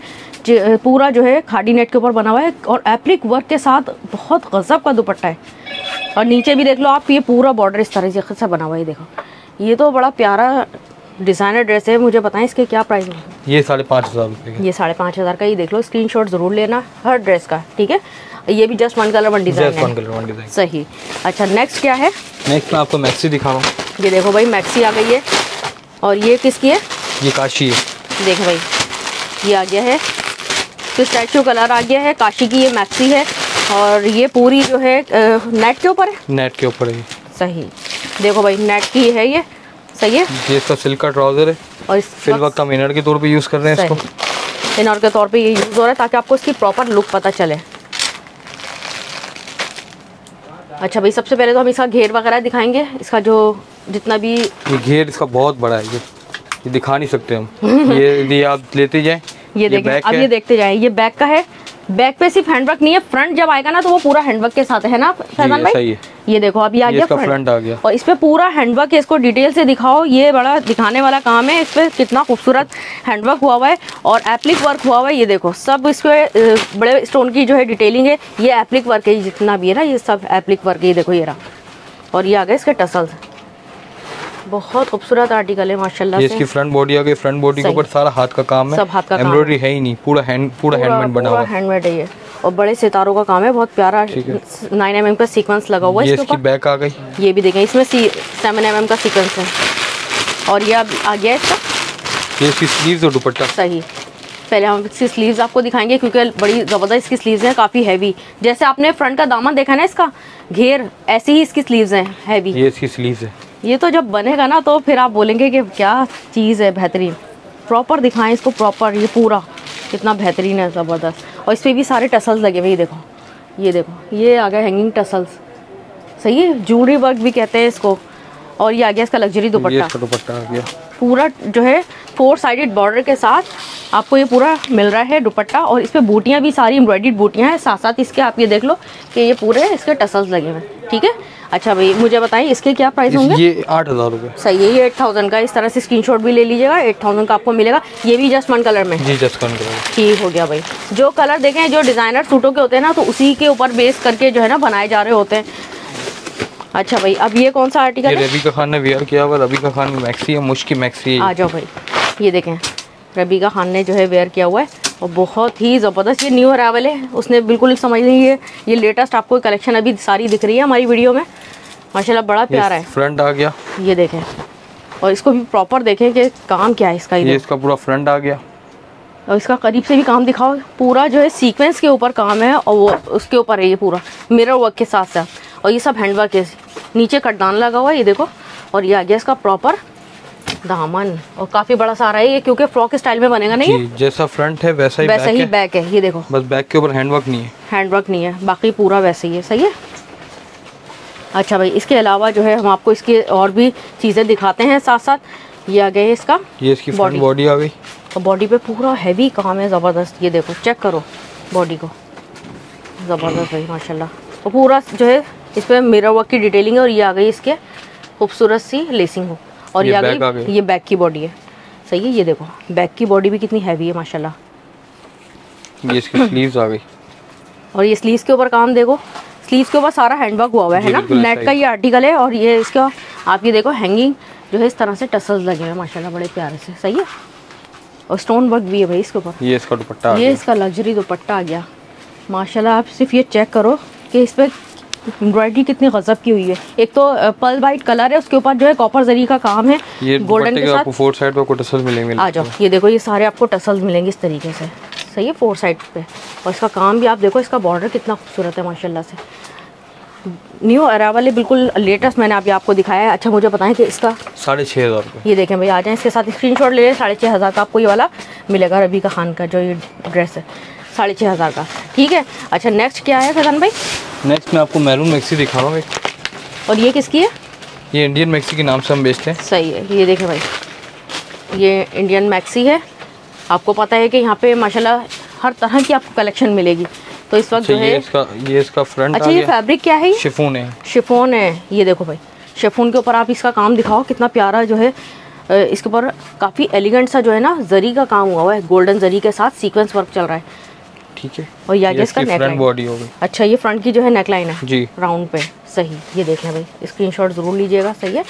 पूरा जो है खाड़ी नेट के ऊपर बना हुआ है, और एप्लिक वर्क के साथ बहुत गजब का दुपट्टा है। और नीचे भी देख लो आप, ये पूरा बॉर्डर इस तरह से बना हुआ है, देखो। ये तो बड़ा प्यारा डिज़ाइनर ड्रेस है। मुझे बताएं इसके क्या प्राइस है? ये साढ़े पाँच हज़ार रुपये का, ये साढ़े पाँच हज़ार का। ये देख लो, स्क्रीनशॉट ज़रूर लेना हर ड्रेस का, ठीक है। ये भी just one colour one design है, सही। अच्छा, नेक्स्ट क्या है? नेक्स्ट मैं आपको मैक्सी दिखा रहा हूँ। ये देखो भाई, मैक्सी आ गई है, और ये किसकी है? ये काशी है। देखो भाई, ये आ गया है, पिस्ताचियो कलर आ गया है, काशी की ये मैक्सी है, और ये पूरी जो है नेट के ऊपर है, नेट के ऊपर है, सही। देखो भाई, नेट की है ये, सही है। ये इसका सिल्क का ट्राउजर है, और सिल्क का इनर के तौर पे यूज़ कर रहे हैं इसको, इनर के तौर पे ये यूज़ हो रहा है, ताकि आपको इसकी प्रॉपर लुक पता चले। अच्छा भाई, सबसे पहले तो हम इसका घेर वगैरह दिखाएंगे, इसका जो जितना भी ये घेर इसका बहुत बड़ा है, ये ये दिखा नहीं सकते हम। ये ये आप लेते जाएं, ये देखें अब, ये देखते जाएं, ये बैक का है। बैक पे सिर्फ हैंडवर्क नहीं है, फ्रंट जब आएगा ना तो वो पूरा हैंडवर्क के साथ है ना शहजान भाई, सही है। ये देखो अब ये आ गया फ्रंट, आ गया, और इस पे पूरा हैंडवर्क है। इसको डिटेल से दिखाओ, ये बड़ा दिखाने वाला काम है। इस पे कितना खूबसूरत हैंडवर्क हुआ हुआ है, और एप्लिक वर्क हुआ हुआ है। ये देखो सब इस पे बड़े स्टोन की जो है डिटेलिंग है, ये एप्लिक वर्क है, जितना भी है ना ये सब एप्लिक वर्क है। ये देखो ये रहा, और ये आ गया इसके टसल्स, बहुत खूबसूरत आर्टिकल है माशाल्लाह से। इसकी फ्रंट बॉडी आ गई, फ्रंट बॉडी के ऊपर सारा हाथ का काम है, सब हाथ का काम, एम्ब्रॉयडरी है ही नहीं, पूरा हैंड पूरा हैंडमेड बना हुआ है, हैंडमेड है ये, और बड़े सितारों का काम है, बहुत प्यारा नाइन एम एम का सीक्वेंस लगा हुआ है। ये इसकी बैक आ गई, ये भी देखें, इसमें सेवन एम एम का सीक्वेंस है, और ये अब आ गया इसका ये इसकी स्लीव्स और दुपट्टा, सही। पहले हम इसकी स्लीव्स आपको दिखाएंगे, क्योंकि बड़ी ज़बरदस्त इसकी स्लीव्स हैं, काफ़ी हैवी। जैसे आपने फ्रंट का दामन देखा ना, इसका घेर ऐसी ही इसकी स्लीव्स हैं, हैवी। ये इसकी स्लीव्स है, ये तो जब बनेगा ना तो फिर आप बोलेंगे कि क्या चीज़ है, बेहतरीन। प्रॉपर दिखाएं इसको, प्रॉपर ये पूरा कितना बेहतरीन है, ज़बरदस्त। और इस पर भी सारे टसल्स लगे हुए, ये देखो ये देखो ये आ गया हैंगिंग टसल्स, सही है, जूड़ी वर्क भी कहते हैं इसको। और ये आ गया इसका लग्जरी दुपट्टा, दुपट्टा आ गया पूरा जो है फोर साइडेड बॉर्डर के साथ आपको ये पूरा मिल रहा है दुपट्टा। और इस पर बूटियाँ भी सारी एम्ब्रॉयडर्ड बूटियाँ हैं, साथ साथ इसके आप ये देख लो कि ये पूरे इसके टसल्स लगे हुए हैं, ठीक है। अच्छा भाई, मुझे बताइए इसके क्या प्राइस होंगे? ये आठ हज़ार रुपये, सही है। ये एट थाउजेंड का, इस तरह से स्क्रीनशॉट भी ले लीजिएगा, एट थाउजेंड का आपको मिलेगा। ये भी जस्ट वन कलर में, जी जस्ट वन कलर, ठीक हो गया भाई। जो कलर देखें जो डिज़ाइनर सूटों के होते हैं ना, तो उसी के ऊपर बेस करके जो है ना बनाए जा रहे होते हैं। अच्छा भाई, अब ये कौन सा आर्टिकल है? रबी खान ने वेयर किया हुआ, रबी खान की मैक्सी है, मुश्क की मैक्सी है। आ जाओ भाई, ये देखें रबी खान ने जो है वेयर किया हुआ है, और बहुत ही ज़बरदस्त। ये न्यू अरावल है, उसने बिल्कुल समझ नहीं है, ये लेटेस्ट आपको कलेक्शन अभी सारी दिख रही है हमारी वीडियो में माशाल्लाह, बड़ा प्यारा है। फ्रंट आ गया, ये देखें, और इसको भी प्रॉपर देखें कि काम क्या है इसका। ये इसका पूरा फ्रंट आ गया, और इसका करीब से भी काम दिखाओ, पूरा जो है सीक्वेंस के ऊपर काम है, और वो उसके ऊपर है ये पूरा मिरर वर्क के साथ साथ, और ये सब हैंड वर्क है। नीचे कटदान लगा हुआ है, ये देखो, और ये आ गया इसका प्रॉपर दामन, और काफी बड़ा सारा है ये, क्योंकि फ्रॉक स्टाइल में बनेगा। नहीं, जैसा फ्रंट है वैसा ही वैसा बैक ही है। बैक है, ये देखो, बस बैक के ऊपर हैंडवर्क नहीं है, हैंडवर्क नहीं है, बाकी पूरा वैसे ही है, सही है। अच्छा भाई, इसके अलावा जो है हम आपको इसकी और भी चीजें दिखाते हैं साथ साथ। ये आ गया है इसका, ये इसकी फ्रंट बॉडी आ गई, और बॉडी पे पूरा हैवी काम है, जबरदस्त। ये देखो, चेक करो बॉडी को, जबरदस्त भाई माशाल्लाह, और पूरा जो है इस पर मिरर वर्क की डिटेलिंग है, और ये आ गई इसके खूबसूरत सी लेसिंग हो, और ये, ये बैक ये बैक की बॉडी है, सही है। ये देखो बैक की बॉडी भी कितनी हैवी है माशाल्लाह। ये इसकी स्लीव्स आ गई, और ये स्लीव्स के ऊपर काम देखो, स्लीव्स के ऊपर सारा हैंडवर्क हुआ हुआ है ना, नेट का ये आर्टिकल है। और ये इसका आप ये देखो हैंगिंग जो है इस तरह से टसल्स लगे हुए माशाल्लाह बड़े प्यारे से, सही है। और स्टोन वर्क भी है भाई इसके ऊपर, ये इसका दुपट्टा, ये इसका लग्जरी दुपट्टा आ गया माशाल्लाह। आप सिर्फ ये चेक करो कि इस पर एम्ब्रॉयडरी कितनी गजब की हुई है। एक तो पर्ल वाइट कलर है, उसके ऊपर जो है कॉपर जरी का काम है, गोल्डन के साथ फोर साइड पे आपको टसल्स मिलेंगे। आ जाओ, ये देखो ये सारे आपको टसल्स मिलेंगे इस तरीके से, सही है, फोर साइड पे। और इसका काम भी आप देखो, इसका बॉर्डर कितना खूबसूरत है माशाल्लाह से। न्यू अरावल है बिल्कुल लेटेस्ट, मैंने अभी आपको दिखाया है। अच्छा मुझे बताएं कि इसका साढ़े छः हज़ार, ये देखें भाई, आ जाएँ इसके साथ स्क्रीनशॉट ले लें। साढ़े छः हज़ार का आपको ये वाला मिलेगा, रबी खान का जो ये ड्रेस है साढ़े छः हज़ार का, ठीक है। अच्छा नेक्स्ट क्या है फैजान भाई? नेक्स्ट मैं आपको मैरून मैक्सी दिखा रहा हूँ। और ये किसकी है? ये इंडियन मैक्सी के नाम से हम बेचते हैं, सही है। ये देखें भाई, ये इंडियन मैक्सी है। आपको पता है कि यहाँ पे माशाल्लाह हर तरह की आपको कलेक्शन मिलेगी। तो इस वक्त जो है ये इसका, ये इसका फ्रंट। अच्छा ये फैब्रिक क्या है? शिफॉन है, शिफॉन है। ये देखो भाई शिफॉन के ऊपर आप इसका काम दिखाओ, कितना प्यारा जो है इसके ऊपर काफ़ी एलिगेंट सा जो है ना जरी का काम हुआ है, गोल्डन जरी के साथ सीक्वेंस वर्क चल रहा है, ठीक है। और ये आगे इसका फ्रंट बॉडी हो गई। अच्छा ये फ्रंट की जो है नेकलाइन है जी, राउंड पे, सही। ये देख लें भाई, स्क्रीनशॉट जरूर लीजिएगा, सही है।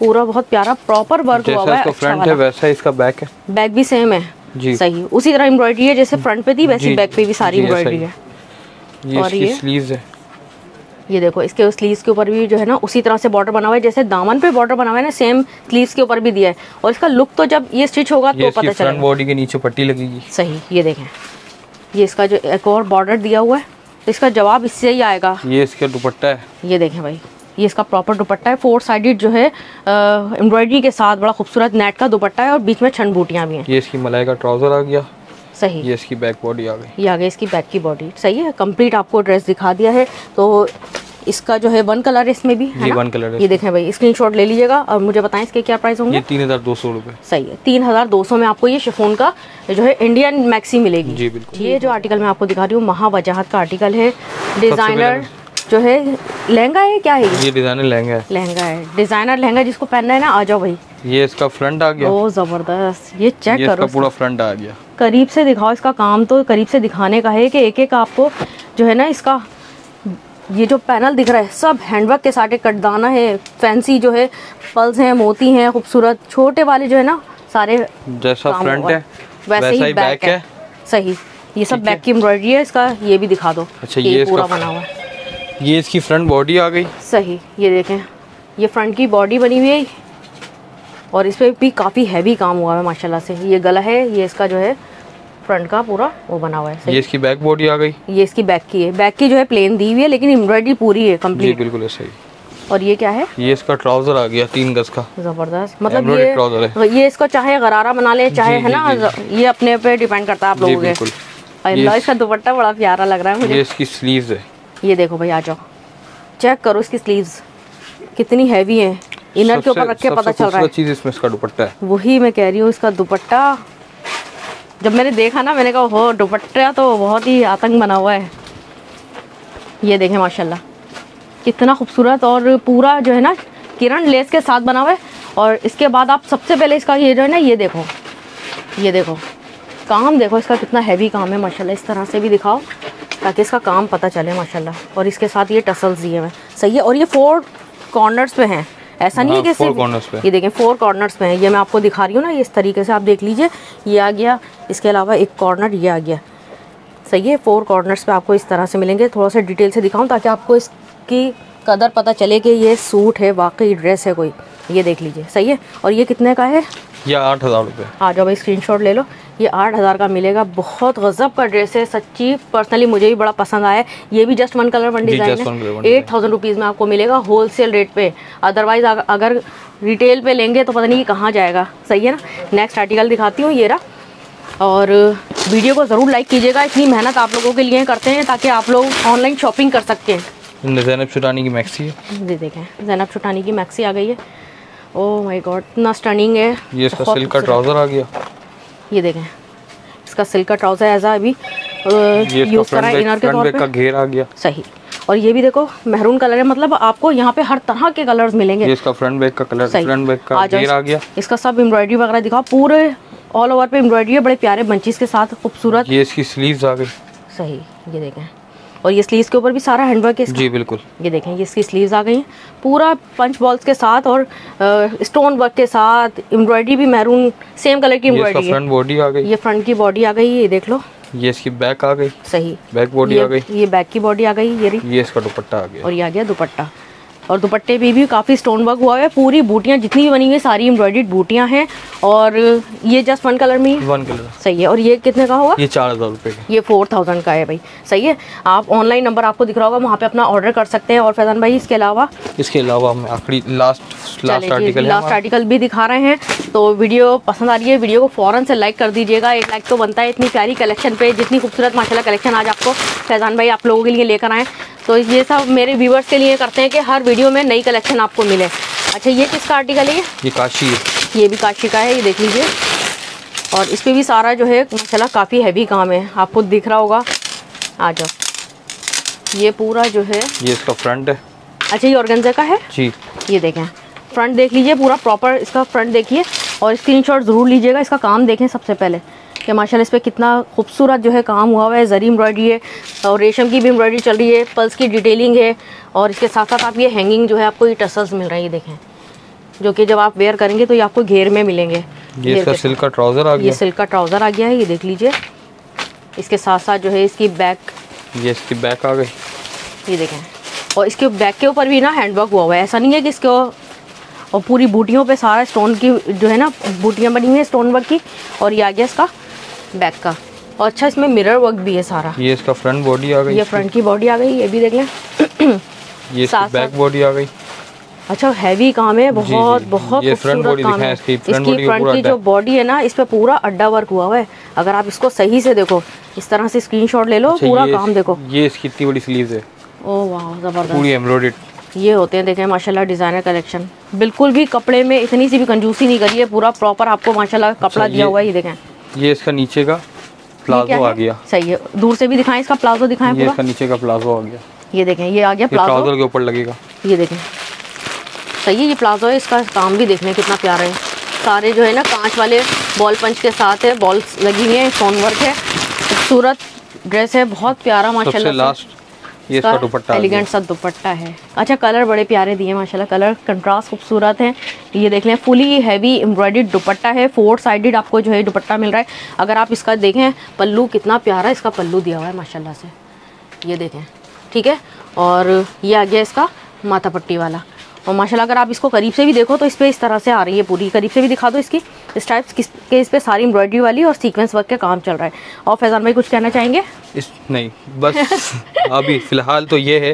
पूरा बहुत प्यारा प्रॉपर वर्क हुआ है, जैसा इसका फ्रंट है वैसा इसका बैक है। बैक भी सेम है जी, सही, उसी तरह एम्ब्रॉयडरी है जैसे फ्रंट पे थी वैसी बैक पे भी सारी एम्ब्रॉयडरी है। ये इसकी स्लीव्स है, ये देखो इसके स्लीव्स के ऊपर भी जो है ना उसी तरह से बॉर्डर बना हुआ है, जैसे दामन पे बॉर्डर बना हुआ है ना सेम स्लीव्स के ऊपर भी दिया है। और इसका लुक तो जब ये स्टिच होगा तो पता चलेगा, फ्रंट बॉडी के नीचे पट्टी लगेगी, सही। ये देखें ये इसका जो एक और बॉर्डर दिया हुआ है, तो इसका जवाब इससे ही आएगा। ये इसका दुपट्टा है, ये देखें भाई, ये इसका प्रॉपर दुपट्टा है, फोर साइडेड जो है एम्ब्रॉयडरी के साथ, बड़ा खूबसूरत नेट का दुपट्टा है और बीच में छन बूटियाँ भी हैं। ये इसकी मलाई का ट्राउजर आ गया, सही। ये इसकी बैक बॉडी आ गई, ये आ गई इसकी बैक की बॉडी, सही है। कंप्लीट आपको ड्रेस दिखा दिया है। तो इसका जो है वन कलर इसमें भी है, ये वन कलर है। ये देखें भाई स्क्रीनशॉट ले लीजिएगा और मुझे बताएं इसके क्या प्राइस होंगे। ये तीन हज़ार दो सौ रुपये, सही है। तीन हज़ार दो सौ में आपको ये शिफॉन का जो है इंडियन मैक्सी मिलेगी जी, बिल्कुल। ये जो आर्टिकल मैं आपको दिखा रही हूँ महा वजाहत का आर्टिकल है, डिज़ाइनर जो है लहंगा है, क्या है ये? डिज़ाइनर लहंगा है, लहंगा है डिज़ाइनर लहंगा, जिसको पहनना है ना आ जाओ भाई। ये इसका फ्रंट आ गया, ओ जबरदस्त, ये चेक करो, पूरा फ्रंट आ गया। करीब से दिखाओ, इसका काम तो करीब से दिखाने का है कि एक एक आपको जो है ना इसका ये जो पैनल दिख रहा है सब हैंडवर्क के साथ, कटदाना है, फैंसी जो है पल्स हैं, मोती हैं, खूबसूरत छोटे वाले जो है ना सारे, जैसा फ्रंट है वैसे ही बैक है, सही। ये सब बैक की एम्ब्रॉयडरी है, इसका ये भी दिखा दो। अच्छा ये पूरा बना हुआ है, ये इसकी फ्रंट बॉडी आ गई, सही। ये देखें ये फ्रंट की बॉडी बनी हुई है और इस पर भी काफ़ी हैवी काम हुआ है माशाल्लाह से। ये गला है, ये इसका जो है फ्रंट का पूरा वो बना हुआ है, सही। ये इसकी बैक बॉडी आ गई, ये इसकी बैक की है, बैक की जो है प्लेन दी हुई है लेकिन एम्ब्रॉयडरी पूरी है कंप्लीट, जी बिल्कुल है, सही। और ये क्या है? ये इसका ट्राउजर आ गया तीन गज का, जबरदस्त, मतलब ये ट्राउजर है। ये इसको चाहे गरारा बना ले चाहे, है ना, ये अपने पे डिपेंड करता है आप लोगों के। और इसका दुपट्टा बड़ा प्यारा लग रहा है मुझे। ये इसकी स्लीव्स है, ये देखो भाई, आ जाओ चेक करो इसकी स्लीव्स कितनी हैवी है, इनर के ऊपर रख के पता चल रहा है। चीज इसमें इसका दुपट्टा है, वही मैं कह रही हूँ, इसका दुपट्टा जब मैंने देखा ना मैंने कहा हो दुपट्टा तो बहुत ही आतंक बना हुआ है। ये देखें माशाल्लाह कितना खूबसूरत, और पूरा जो है ना किरण लेस के साथ बना हुआ है। और इसके बाद आप सबसे पहले इसका ये जो है ना ये देखो, ये देखो काम देखो इसका कितना हैवी काम है माशाल्लाह। इस तरह से भी दिखाओ ताकि इसका काम पता चले माशाल्लाह। और इसके साथ ये टसल्स दिए हुए, सही है। और ये फोर कॉर्नर्स पे हैं, ऐसा नहीं है कि फोर कॉर्नर्स पे, ये देखें फोर कॉर्नर्स पे हैं। ये मैं आपको दिखा रही हूँ ना, ये इस तरीके से आप देख लीजिए, ये आ गया, इसके अलावा एक कॉर्नर ये आ गया, सही है। फोर कॉर्नर्स पे आपको इस तरह से मिलेंगे। थोड़ा सा डिटेल से दिखाऊं ताकि आपको इसकी कदर पता चले कि ये सूट है वाकई, ड्रेस है कोई, ये देख लीजिए, सही है। और ये कितने का है? यह आठ हज़ार रुपये। आ जाओ भाई स्क्रीनशॉट ले लो, ये आठ हज़ार का मिलेगा। बहुत गजब का ड्रेस है सच्ची, पर्सनली मुझे भी बड़ा पसंद आया। ये भी just one colour one design है, एट थाउजेंड रुपीज़ में आपको मिलेगा होल सेल रेट पे। अदरवाइज अगर रिटेल पे लेंगे तो पता नहीं कहाँ जाएगा, सही है ना। नेक्स्ट आर्टिकल दिखाती हूँ, ये रहा। और वीडियो को ज़रूर लाइक कीजिएगा, इतनी मेहनत आप लोगों के लिए करते हैं ताकि आप लोग ऑनलाइन शॉपिंग कर सकते हैं। जैनब चुटानी की मैक्सी है, जी देखें, जैनब चुटानी की मैक्सी आ गई है। ओह माय गॉड इतना स्टनिंग है। ये इसका सिल्क का ट्राउजर आ गया, ये देखें इसका सिल्क का ट्राउजर ऐसा अभी यूज़ करा है, इनर के तौर पे घेर आ गया, सही। और ये भी देखो मेहरून कलर है, मतलब आपको यहाँ पे हर तरह के कलर्स मिलेंगे। ये इसका फ्रंट बैक का कलर, फ्रंट बैक का घेर आ गया। इसका सब एम्ब्रॉयडरी वगैरह दिखाओ, पूरे ऑल ओवर पे एम्ब्रॉयडरी है, बड़े प्यारे बंचेस के साथ खूबसूरत। ये इसकी स्लीव्स आ गई, सही, ये देखें। और ये स्लीव्स के ऊपर भी सारा हैंडवर्क है जी बिल्कुल। ये देखें ये इसकी स्लीव्स आ गई हैं पूरा पंच बॉल्स के साथ और स्टोन वर्क के साथ। एम्ब्रॉयडरी भी मैरून सेम कलर की एम्ब्रॉयडरी फ्रंट बॉडी आ गई, ये फ्रंट की बॉडी आ गई, ये देख लो ये इसकी बैक आ गई, सही बैक बॉडी आ गई, ये बैक की बॉडी आ गई, ये ये इसका दुपट्टा आ गया और ये आ गया दुपट्टा। और दुपट्टे पे भी, भी काफ़ी स्टोन वर्क हुआ है। पूरी बूटियाँ जितनी भी बनी हुई सारी एम्ब्रॉयडर्ड बूटियाँ हैं और ये जस्ट वन कलर में वन कलर सही है। और ये कितने का होगा? ये चार हज़ार रुपये का, ये फोर थाउजेंड का है भाई, सही है। आप ऑनलाइन नंबर आपको दिख रहा होगा, वहाँ पे अपना ऑर्डर कर सकते हैं। और फैजान भाई इसके अलावा इसके अलावा हम आखिरी last last article last article भी दिखा रहे हैं। तो वीडियो पसंद आ रही है, वीडियो को फ़ौरन से लाइक कर दीजिएगा, एक लाइक तो बनता है इतनी प्यारी कलेक्शन पर, जितनी खूबसूरत माशाल्लाह कलेक्शन आज आपको फैजान भाई आप लोगों के लिए लेकर आएँ। तो ये सब मेरे व्यूवर्स के लिए करते हैं कि हर वीडियो में नई कलेक्शन आपको मिले। अच्छा ये किसका आर्टिकल है? ये काशी है, ये भी काशी का है, ये देख लीजिए। और इस पर भी सारा जो है माशाल्लाह काफ़ी हैवी काम है, आपको दिख रहा होगा। आ जाओ ये पूरा जो है ये इसका फ्रंट है। अच्छा ये ऑर्गेन्जा का है जी, ये देखें फ्रंट देख लीजिए पूरा प्रॉपर इसका फ्रंट देखिए और स्क्रीनशॉट ज़रूर लीजिएगा। इसका काम देखें सबसे पहले कि माशाल्लाह इस पर कितना खूबसूरत जो है काम हुआ हुआ है। जरी एम्ब्रॉयडरी है और रेशम की भी एम्ब्रॉयडरी चल रही है, पल्स की डिटेलिंग है और इसके साथ साथ आप ये हैंगिंग जो है आपको ये टसल्स मिल रहा है, ये देखें जो कि जब आप वेयर करेंगे तो ये आपको घेर में मिलेंगे। ये इसका सिल्क का ट्राउज़र आ गया, ये सिल्क का ट्राउज़र आ गया है, ये देख लीजिए। इसके साथ साथ जो है इसकी बैक, ये इसकी बैक आ गई, ये देखें। और इसके बैक के ऊपर भी ना हैंडवर्क हुआ हुआ है, ऐसा नहीं है कि इसको, और पूरी बूटियों पर सारा स्टोन की जो है ना बूटियाँ बनी हुई हैं स्टोन वर्क की। और ये आ गया इसका बैक का। और अच्छा इसमें मिरर वर्क भी है सारा, ये इसका फ्रंट बॉडी आ गई, ये फ्रंट की बॉडी आ गई, ये भी देख लें, ये इसकी बैक बॉडी आ गई। अच्छा हैवी काम है, बहुत जी, बहुत खूबसूरत काम है। इसकी फ्रंट की जो बॉडी है ना इस पे पूरा अड्डा वर्क हुआ हुआ है। अगर आप इसको सही से देखो, इस तरह से स्क्रीनशॉट ले लो, पूरा काम देखो। ये इसकी इतनी बड़ी स्लीव्स है, ओह वाह जबरदस्त, पूरी एम्ब्रॉयडर्ड। ये होते हैं देखें माशाल्लाह डिज़ाइनर कलेक्शन, बिल्कुल भी कपड़े में इतनी सी भी कंजूसी नहीं करी है, पूरा प्रॉपर आपको माशाल्लाह कपड़ा दिया हुआ है। ये देखें ये इसका नीचे का प्लाजो आ गया, सही है दूर से भी दिखाएं, इसका प्लाजो दिखाएं पूरा। ये इसका नीचे का प्लाजो आ गया, ये देखें ये आ गया प्लाजो, ट्राउजर के ऊपर लगेगा, ये देखें सही है। ये प्लाजो है, इसका काम भी देखने कितना प्यारा है, सारे जो है ना कांच वाले बॉल पंच के साथ है, बॉल्स लगी हुई है, स्टोन वर्क है, खूबसूरत ड्रेस है, बहुत प्यारा माशाल्लाह। लास्ट ये इसका दुपट्टा, एलिगेंट सा दुपट्टा है। अच्छा कलर बड़े प्यारे दिए माशाल्लाह, कलर कंट्रास्ट खूबसूरत है। ये देख लें फुली हैवी एम्ब्रॉयडर्ड दुपट्टा है, फोर साइडेड आपको जो है दुपट्टा मिल रहा है। अगर आप इसका देखें पल्लू कितना प्यारा इसका पल्लू दिया हुआ है माशाल्लाह से, ये देखें ठीक है। और ये आ गया इसका माथा पट्टी वाला, और माशाल्लाह अगर आप इसको करीब से भी देखो तो इस पर इस तरह से आ रही है पूरी, करीब से भी दिखा दो इसकी इस टाइप किस के, इस पर सारी एम्ब्रॉयडरी वाली और सीक्वेंस वर्क का काम चल रहा है। और फैजान भाई कुछ कहना चाहेंगे? इस नहीं बस अभी फ़िलहाल तो ये है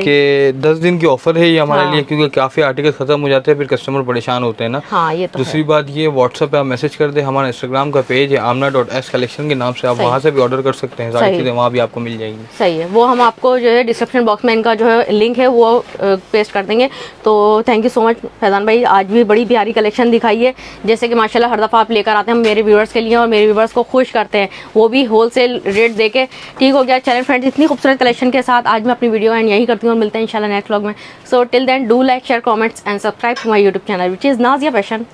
कि दस दिन की ऑफ़र है ये हमारे हाँ। लिए, क्योंकि काफ़ी आर्टिकल ख़त्म हो जाते हैं फिर कस्टमर परेशान होते हैं ना, हाँ ये तो। दूसरी बात ये व्हाट्सअप पे आप मैसेज कर दें, हमारा इंस्टाग्राम का पेज है आमना डॉट एस कलेक्शन के नाम से, आप वहाँ से भी ऑर्डर कर सकते हैं, सारी चीज़ें वहाँ भी आपको मिल जाएंगी, सही है। वो हम आपको जो है डिस्क्रिप्शन बॉक्स में इनका जो है लिंक है वो पेस्ट कर देंगे। तो thank you so much Faizan भाई, आज भी बड़ी प्यारी कलेक्शन दिखाई है, जैसे कि माशाल्लाह हर दफ़ा आप लेकर आते हैं मेरे व्यूवर्स के लिए और मेरे व्यूवर्स को खुश करते हैं, वो भी होलसेल रेट दे के। ठीक हो गया चैनल फ्रेंड्स, इतनी खूबसूरत कलेक्शन के साथ आज मैं अपनी वीडियो एंड यहीं करती हूँ और मिलते हैं इंशाल्लाह next vlog mein. So till then, do like, share, comments and subscribe to my YouTube channel, which is Nazia Fashion.